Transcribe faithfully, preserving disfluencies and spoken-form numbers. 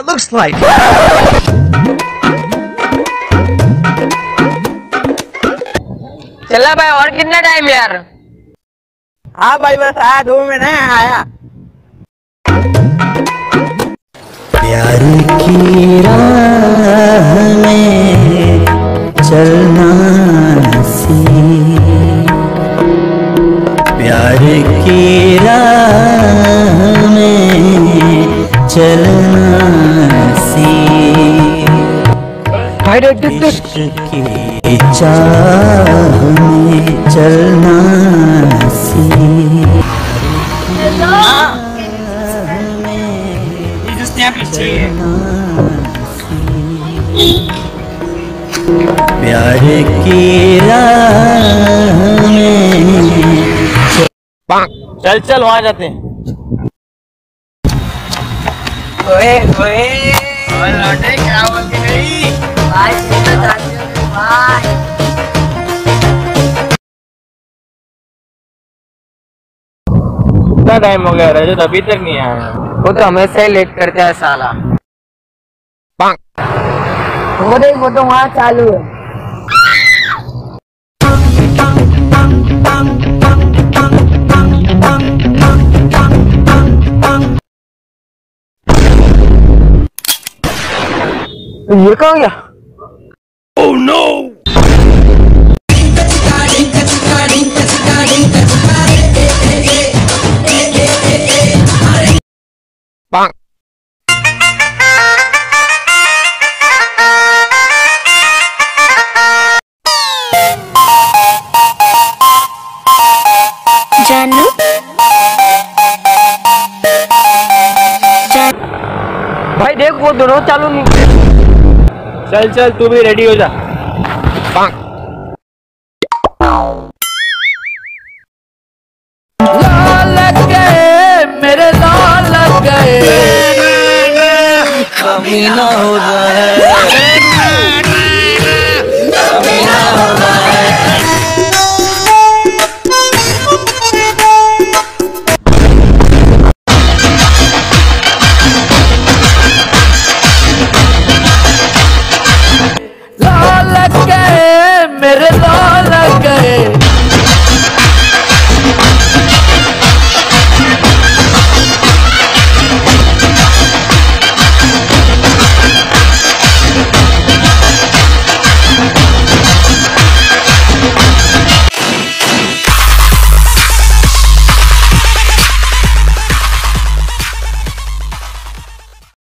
it looks like. चला भाई और कितना टाइम यार? हाँ भाई बस आ दो मिनट है आया। प्यार की राह में चलना नसीब, प्यार की राह में चलना नसीब, भाई देख इश्क की चाह में चलना नसीब। प्यार की राह में चल चल वहाँ जाते हैं। ओए ओए लौटे क्या बोलती गई भाई, कितना टाइम हो गया रजत अभी तक नहीं आया? वो तो हमेशा ही लेट करते हैं साला। वो देख वो तो वहाँ चालू है। ये कहाँ गया? Oh no! Bang. Janu. भाई देख वो दोनों चालू नहीं। चल चल तू भी रेडी हो जा। Bang. You know that.